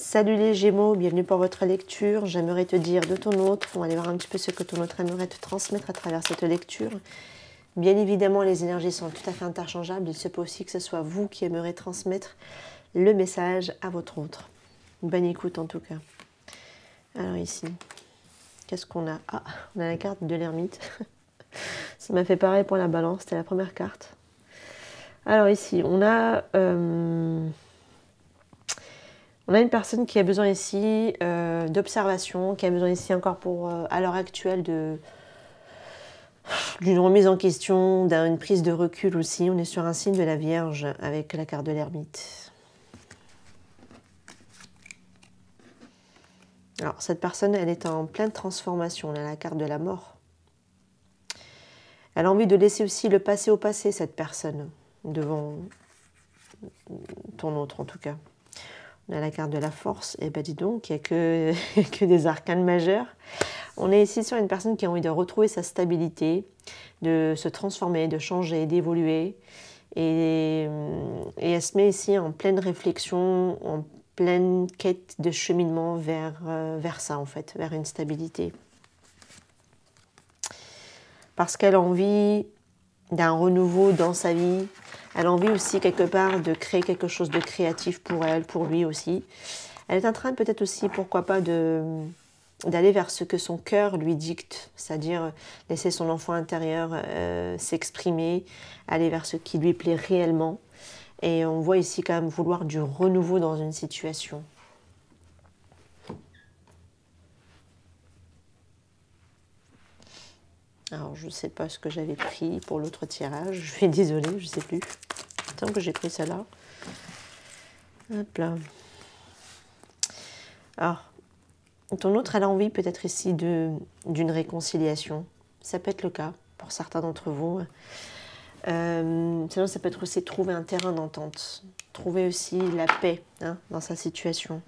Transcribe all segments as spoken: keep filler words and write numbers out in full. Salut les Gémeaux, bienvenue pour votre lecture. J'aimerais te dire de ton autre. On va aller voir un petit peu ce que ton autre aimerait te transmettre à travers cette lecture. Bien évidemment, les énergies sont tout à fait interchangeables. Il se peut aussi que ce soit vous qui aimeriez transmettre le message à votre autre. Bonne écoute en tout cas. Alors ici, qu'est-ce qu'on a? Ah, on a la carte de l'ermite. Ça m'a fait pareil pour la balance, c'était la première carte. Alors ici, on a... Euh... On a une personne qui a besoin ici euh, d'observation, qui a besoin ici encore pour, euh, à l'heure actuelle, de d'une remise en question, d'une prise de recul aussi. On est sur un signe de la Vierge avec la carte de l'ermite. Alors, cette personne, elle est en pleine transformation. On a la carte de la mort. Elle a envie de laisser aussi le passé au passé, cette personne, devant ton autre en tout cas. On a la carte de la force, et ben dis donc, il n'y a que, que des arcanes majeurs. On est ici sur une personne qui a envie de retrouver sa stabilité, de se transformer, de changer, d'évoluer. Et, et elle se met ici en pleine réflexion, en pleine quête de cheminement vers, vers ça en fait, vers une stabilité. Parce qu'elle a envie d'un renouveau dans sa vie. Elle a envie aussi, quelque part, de créer quelque chose de créatif pour elle, pour lui aussi. Elle est en train, peut-être aussi, pourquoi pas, de d'aller vers ce que son cœur lui dicte, c'est-à-dire laisser son enfant intérieur euh, s'exprimer, aller vers ce qui lui plaît réellement. Et on voit ici quand même vouloir du renouveau dans une situation. Alors, je ne sais pas ce que j'avais pris pour l'autre tirage. Je suis désolée, je ne sais plus. Tant que j'ai pris celle-là. Hop là. Alors, ton autre, elle a envie peut-être ici d'une réconciliation. Ça peut être le cas pour certains d'entre vous. Euh, sinon, ça peut être aussi trouver un terrain d'entente. Trouver aussi la paix hein, dans sa situation.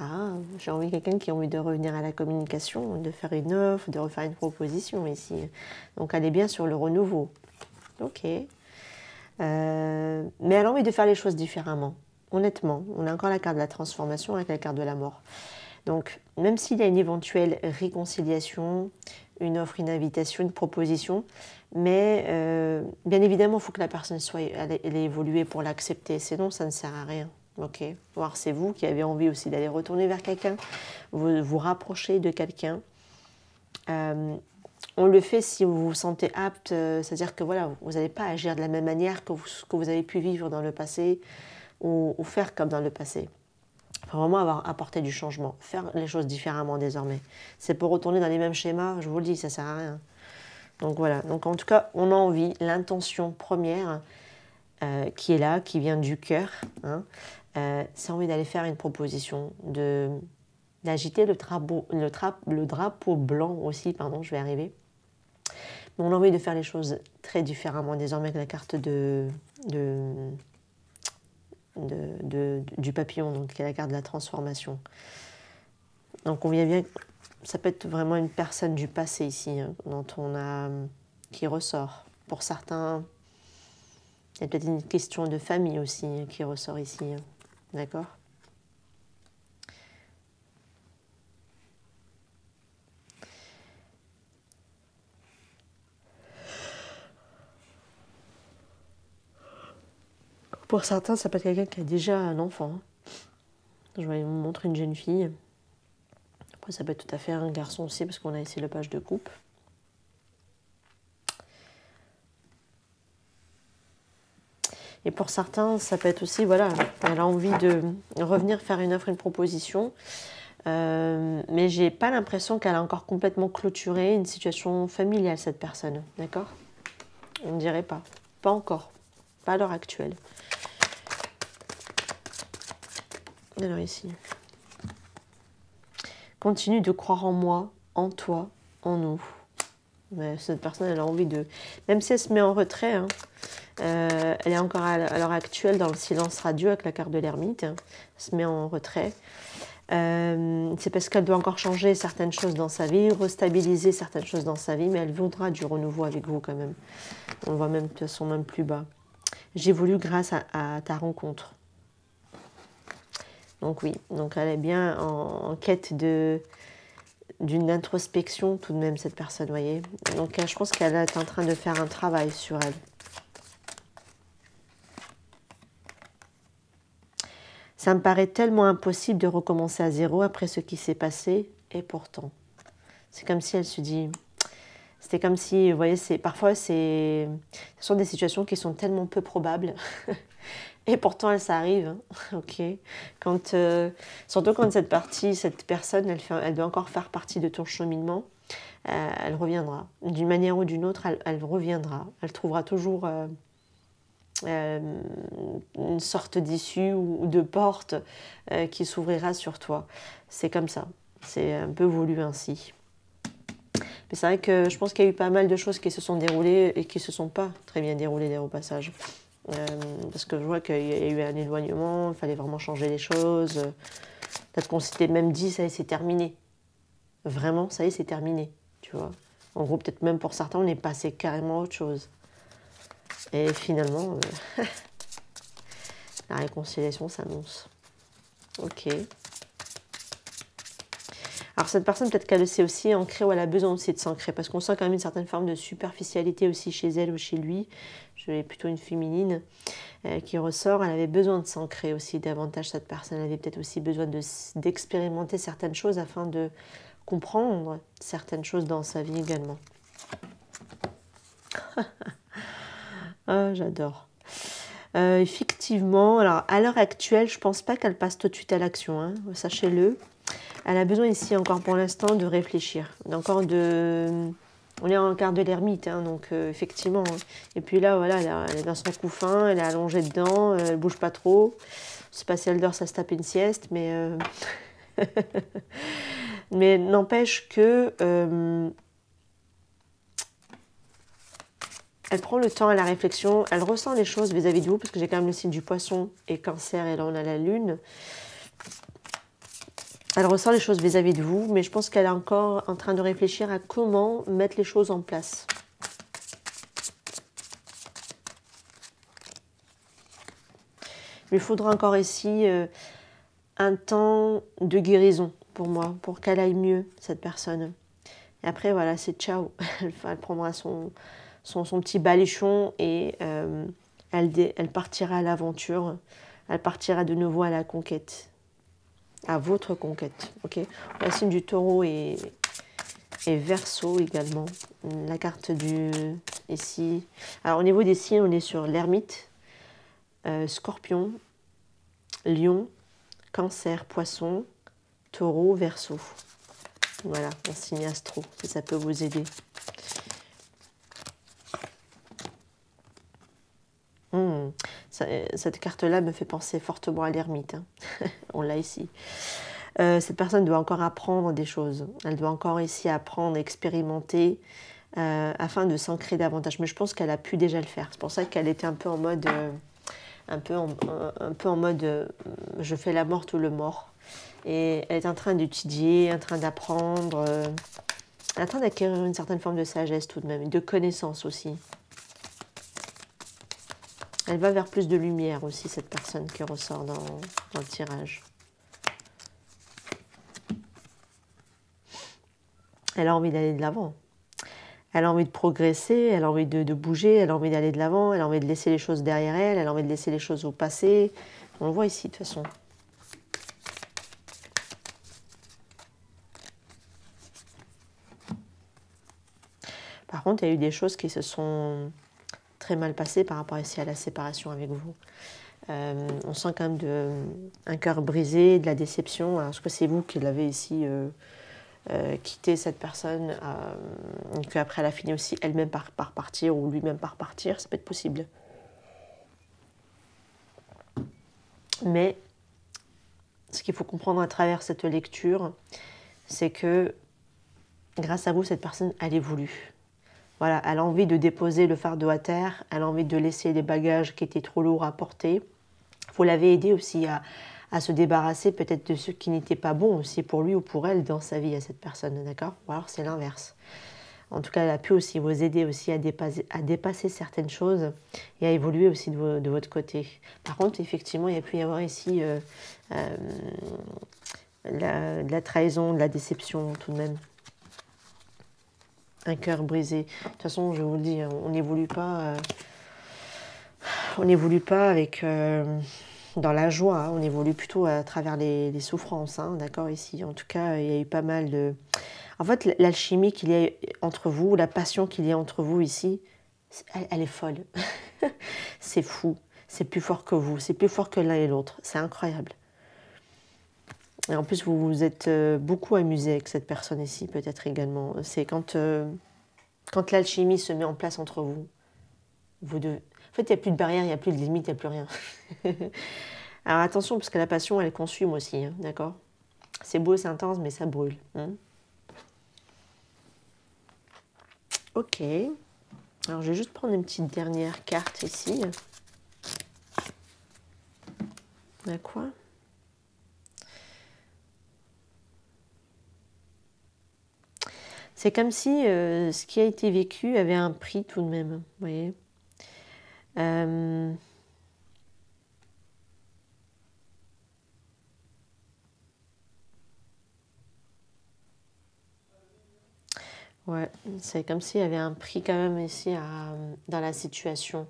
Ah, j'ai envie de quelqu'un qui a envie de revenir à la communication, de faire une offre, de refaire une proposition ici. Donc, elle est bien sur le renouveau. Ok. Euh, mais elle a envie de faire les choses différemment. Honnêtement, on a encore la carte de la transformation avec la carte de la mort. Donc, même s'il y a une éventuelle réconciliation, une offre, une invitation, une proposition, mais euh, bien évidemment, il faut que la personne soit, elle, elle ait évolué pour l'accepter. Sinon, ça ne sert à rien. Ok, voir c'est vous qui avez envie aussi d'aller retourner vers quelqu'un, vous vous rapprocher de quelqu'un. Euh, on le fait si vous vous sentez apte, euh, c'est-à-dire que voilà, vous n'allez pas agir de la même manière que vous, que vous avez pu vivre dans le passé ou, ou faire comme dans le passé. Il faut vraiment avoir apporté du changement, faire les choses différemment désormais. C'est pour retourner dans les mêmes schémas, je vous le dis, ça ne sert à rien. Donc voilà, donc en tout cas, on a envie, l'intention première euh, qui est là, qui vient du cœur, hein, Euh, c'est envie d'aller faire une proposition, d'agiter le, le, le drapeau blanc aussi, pardon, je vais arriver. Mais on a envie de faire les choses très différemment désormais que la carte de, de, de, de, du papillon, donc qui est la carte de la transformation. Donc on vient bien, ça peut être vraiment une personne du passé ici, hein, dont on a, qui ressort pour certains. Il y a peut-être une question de famille aussi hein, qui ressort ici. Hein. D'accord. Pour certains, ça peut être quelqu'un qui a déjà un enfant. Je vais vous montrer une jeune fille. Après, ça peut être tout à fait un garçon aussi, parce qu'on a ici le page de coupe. Et pour certains, ça peut être aussi, voilà, elle a envie de revenir faire une offre, une proposition. Euh, mais je n'ai pas l'impression qu'elle a encore complètement clôturé une situation familiale, cette personne. D'accord? On ne dirait pas. Pas encore. Pas à l'heure actuelle. Alors ici. Continue de croire en moi, en toi, en nous. Mais cette personne, elle a envie de... Même si elle se met en retrait... Hein, Euh, elle est encore à l'heure actuelle dans le silence radieux avec la carte de l'ermite, hein, se met en retrait. Euh, c'est parce qu'elle doit encore changer certaines choses dans sa vie, restabiliser certaines choses dans sa vie, mais elle voudra du renouveau avec vous quand même. On voit même de toute façon même plus bas. J'évolue grâce à, à ta rencontre. Donc oui, donc elle est bien en, en quête de d'une introspection tout de même, cette personne, voyez. Donc je pense qu'elle est en train de faire un travail sur elle. Ça me paraît tellement impossible de recommencer à zéro après ce qui s'est passé, et pourtant. C'est comme si elle se dit... C'était comme si, vous voyez, parfois, ce sont des situations qui sont tellement peu probables. Et pourtant, elles arrivent, hein, ok. Quand, euh, surtout quand cette partie, cette personne, elle, fait, elle doit encore faire partie de ton cheminement, euh, elle reviendra. D'une manière ou d'une autre, elle, elle reviendra. Elle trouvera toujours... Euh, Euh, une sorte d'issue ou de porte euh, qui s'ouvrira sur toi. C'est comme ça, c'est un peu voulu ainsi. Mais c'est vrai que je pense qu'il y a eu pas mal de choses qui se sont déroulées et qui ne se sont pas très bien déroulées d'ailleurs au passage. Euh, parce que je vois qu'il y a eu un éloignement, il fallait vraiment changer les choses. Peut-être qu'on s'était même dit, ça y est, c'est terminé. Vraiment, ça y est, c'est terminé, tu vois. En gros, peut-être même pour certains, on est passé carrément à autre chose. Et finalement, euh, la réconciliation s'annonce. Ok. Alors cette personne, peut-être qu'elle s'est aussi ancrée, ou elle a besoin aussi de s'ancrer, parce qu'on sent quand même une certaine forme de superficialité aussi chez elle ou chez lui. Je vais plutôt une féminine euh, qui ressort. Elle avait besoin de s'ancrer aussi davantage, cette personne. Elle avait peut-être aussi besoin de, d'expérimenter certaines choses afin de comprendre certaines choses dans sa vie également. Ah, j'adore. Euh, effectivement, alors à l'heure actuelle, je ne pense pas qu'elle passe tout de suite à l'action, hein, sachez-le. Elle a besoin ici, encore pour l'instant, de réfléchir. Encore de... On est en quart de l'ermite, hein, donc euh, effectivement. Hein. Et puis là, voilà, elle est dans son couffin, elle est allongée dedans, elle ne bouge pas trop. Je ne sais pas si elle dort, ça se tape une sieste, mais... Euh... mais n'empêche que... Euh... Elle prend le temps à la réflexion, elle ressent les choses vis-à-vis de vous, parce que j'ai quand même le signe du poisson et cancer, et là on a la lune. Elle ressent les choses vis-à-vis de vous, mais je pense qu'elle est encore en train de réfléchir à comment mettre les choses en place. Il lui faudra encore ici euh, un temps de guérison pour moi, pour qu'elle aille mieux, cette personne. Et après, voilà, c'est ciao. Elle prendra son... Son, son petit baluchon et euh, elle, elle partira à l'aventure, elle partira de nouveau à la conquête, à votre conquête, ok. La signe du taureau et, et verseau également, la carte du, ici, alors au niveau des signes, on est sur l'ermite, euh, scorpion, lion, cancer, poisson, taureau, verseau, voilà, un signe astro, si ça peut vous aider. Mmh. Cette carte-là me fait penser fortement à l'ermite. Hein. On l'a ici. Euh, cette personne doit encore apprendre des choses. Elle doit encore ici apprendre, expérimenter, euh, afin de s'ancrer davantage. Mais je pense qu'elle a pu déjà le faire. C'est pour ça qu'elle était un peu en mode, euh, un peu en, un peu en mode, euh, je fais la morte ou le mort. Et elle est en train d'étudier, en train d'apprendre, euh, en train d'acquérir une certaine forme de sagesse tout de même, de connaissance aussi. Elle va vers plus de lumière aussi, cette personne qui ressort dans, dans le tirage. Elle a envie d'aller de l'avant. Elle a envie de progresser, elle a envie de, de bouger, elle a envie d'aller de l'avant, elle a envie de laisser les choses derrière elle, elle a envie de laisser les choses au passé. On le voit ici, de toute façon. Par contre, il y a eu des choses qui se sont... très mal passé par rapport ici à la séparation avec vous. Euh, on sent quand même de, un cœur brisé, de la déception. Alors, est-ce que c'est vous qui l'avez ici euh, euh, quitté cette personne, euh, qu'après elle a fini aussi elle-même par, par partir ou lui-même par partir? Ça peut être possible. Mais ce qu'il faut comprendre à travers cette lecture, c'est que grâce à vous, cette personne, elle est voulue. Voilà, elle a envie de déposer le fardeau à terre, elle a envie de laisser les bagages qui étaient trop lourds à porter. Vous l'avez aidé aussi à, à se débarrasser peut-être de ceux qui n'étaient pas bons aussi pour lui ou pour elle dans sa vie à cette personne, d'accord? Ou alors c'est l'inverse. En tout cas, elle a pu aussi vous aider aussi à dépasser, à dépasser certaines choses et à évoluer aussi de, vos, de votre côté. Par contre, effectivement, il y a pu y avoir ici euh, euh, la, de la trahison, de la déception tout de même. Un cœur brisé. De toute façon, je vous le dis, on n'évolue pas, euh, on n'évolue pas avec, euh, dans la joie, hein, on évolue plutôt à travers les, les souffrances, hein, d'accord, ici. En tout cas, il y a eu pas mal de... En fait, l'alchimie qu'il y a entre vous, la passion qu'il y a entre vous ici, elle, elle est folle. C'est fou, c'est plus fort que vous, c'est plus fort que l'un et l'autre, c'est incroyable. Et en plus, vous vous êtes beaucoup amusé avec cette personne ici, peut-être également. C'est quand, euh, quand l'alchimie se met en place entre vous. vous devez... En fait, il n'y a plus de barrière, il n'y a plus de limite, il n'y a plus rien. Alors attention, parce que la passion, elle consume aussi, hein, d'accord? C'est beau, c'est intense, mais ça brûle. Hein. Ok. Alors, je vais juste prendre une petite dernière carte ici. On a quoi ? C'est comme si euh, ce qui a été vécu avait un prix tout de même, vous voyez. Euh... Ouais, c'est comme s'il y avait un prix quand même ici à, dans la situation.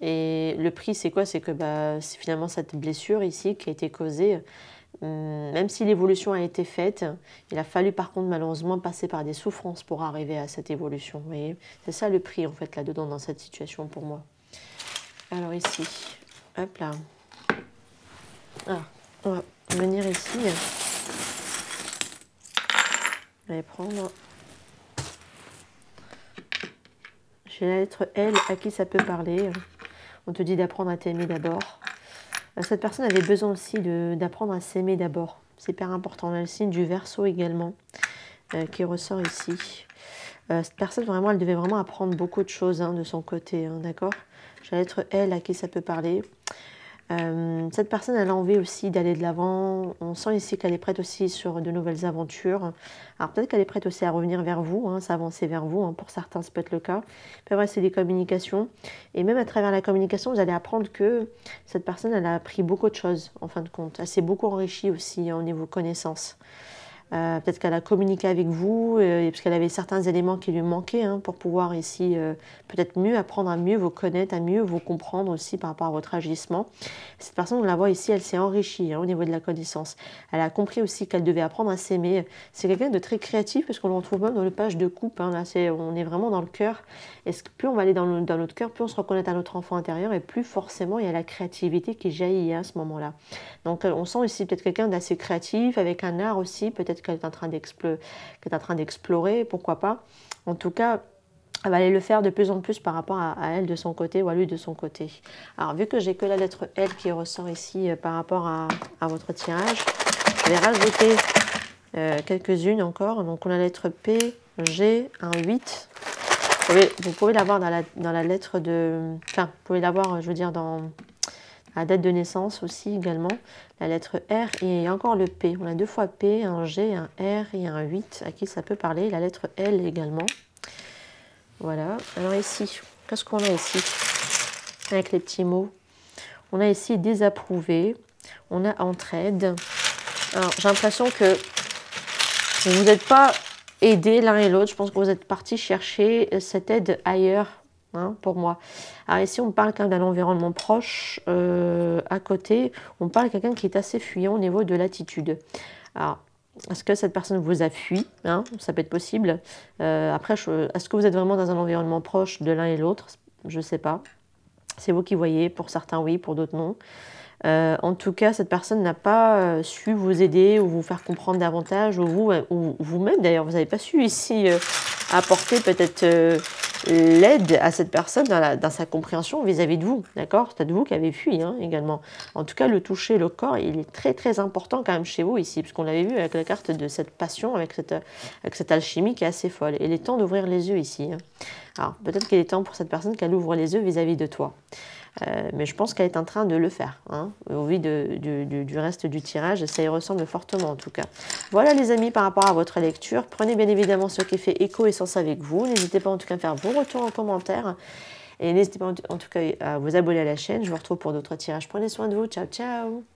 Et le prix, c'est quoi? C'est que bah, c'est finalement cette blessure ici qui a été causée. Même si l'évolution a été faite, il a fallu par contre malheureusement passer par des souffrances pour arriver à cette évolution. Vous voyez, c'est ça le prix en fait là-dedans dans cette situation pour moi. Alors ici, hop là, ah, on va venir ici, je vais prendre, j'ai la lettre L à qui ça peut parler, on te dit d'apprendre à t'aimer d'abord. Cette personne avait besoin aussi d'apprendre à s'aimer d'abord. C'est hyper important. On a le signe du Verseau également euh, qui ressort ici. Euh, cette personne, vraiment, elle devait vraiment apprendre beaucoup de choses hein, de son côté. Hein, d'accord? J'allais être elle à qui ça peut parler. Euh, cette personne, elle a envie aussi d'aller de l'avant. On sent ici qu'elle est prête aussi sur de nouvelles aventures. Alors peut-être qu'elle est prête aussi à revenir vers vous, hein, s'avancer vers vous. Hein. Pour certains, ça peut être le cas. Mais ouais, c'est des communications. Et même à travers la communication, vous allez apprendre que cette personne, elle a appris beaucoup de choses, en fin de compte. Elle s'est beaucoup enrichie aussi hein, au niveau connaissances. Euh, peut-être qu'elle a communiqué avec vous, euh, parce qu'elle avait certains éléments qui lui manquaient hein, pour pouvoir ici euh, peut-être mieux apprendre à mieux vous connaître, à mieux vous comprendre aussi par rapport à votre agissement. Cette personne, on la voit ici, elle s'est enrichie hein, au niveau de la connaissance. Elle a compris aussi qu'elle devait apprendre à s'aimer. C'est quelqu'un de très créatif parce qu'on le retrouve même dans le page de coupe. Hein, là, c'est, on est vraiment dans le cœur. Et plus on va aller dans, le, dans notre cœur, plus on se reconnaît à notre enfant intérieur et plus forcément il y a la créativité qui jaillit à ce moment-là. Donc on sent ici peut-être quelqu'un d'assez créatif, avec un art aussi, peut-être qu'elle est en train d'explorer, pourquoi pas. En tout cas, elle va aller le faire de plus en plus par rapport à, à elle de son côté ou à lui de son côté. Alors, vu que j'ai que la lettre L qui ressort ici euh, par rapport à, à votre tirage, je vais rajouter euh, quelques-unes encore. Donc, on a la lettre P, G, un huit. Vous pouvez, vous pouvez l'avoir dans la, dans la lettre de... Enfin, vous pouvez l'avoir, je veux dire, dans... la date de naissance aussi également, la lettre R et encore le P. On a deux fois P, un G, un R et un huit à qui ça peut parler. La lettre L également. Voilà. Alors ici, qu'est-ce qu'on a ici avec les petits mots? On a ici désapprouvé, on a entraide. Alors j'ai l'impression que vous n'êtes pas aidés l'un et l'autre. Je pense que vous êtes partis chercher cette aide ailleurs. Hein, pour moi. Alors ici on parle quand même d'un environnement proche, euh, à côté, on parle de quelqu'un qui est assez fuyant au niveau de l'attitude. Alors, est-ce que cette personne vous a fui hein? Ça peut être possible. Euh, après, est-ce que vous êtes vraiment dans un environnement proche de l'un et l'autre? Je ne sais pas. C'est vous qui voyez, pour certains oui, pour d'autres non. Euh, en tout cas, cette personne n'a pas euh, su vous aider ou vous faire comprendre davantage, ou vous-même ou vous d'ailleurs, vous n'avez pas su ici euh, apporter peut-être... Euh, l'aide à cette personne dans, la, dans sa compréhension vis-à-vis de vous, d'accord? C'est peut-être vous qui avez fui hein, également. En tout cas, le toucher, le corps, il est très très important quand même chez vous ici, puisqu'on l'avait vu avec la carte de cette passion, avec cette, avec cette alchimie qui est assez folle. Il est temps d'ouvrir les yeux ici. Alors, peut-être qu'il est temps pour cette personne qu'elle ouvre les yeux vis-à-vis de toi. Euh, mais je pense qu'elle est en train de le faire, hein, au vu de, du, du, du reste du tirage, ça y ressemble fortement en tout cas. Voilà les amis par rapport à votre lecture, prenez bien évidemment ce qui fait écho et sens avec vous, n'hésitez pas en tout cas à faire vos retours en commentaire, et n'hésitez pas en tout cas à vous abonner à la chaîne, je vous retrouve pour d'autres tirages, prenez soin de vous, ciao ciao.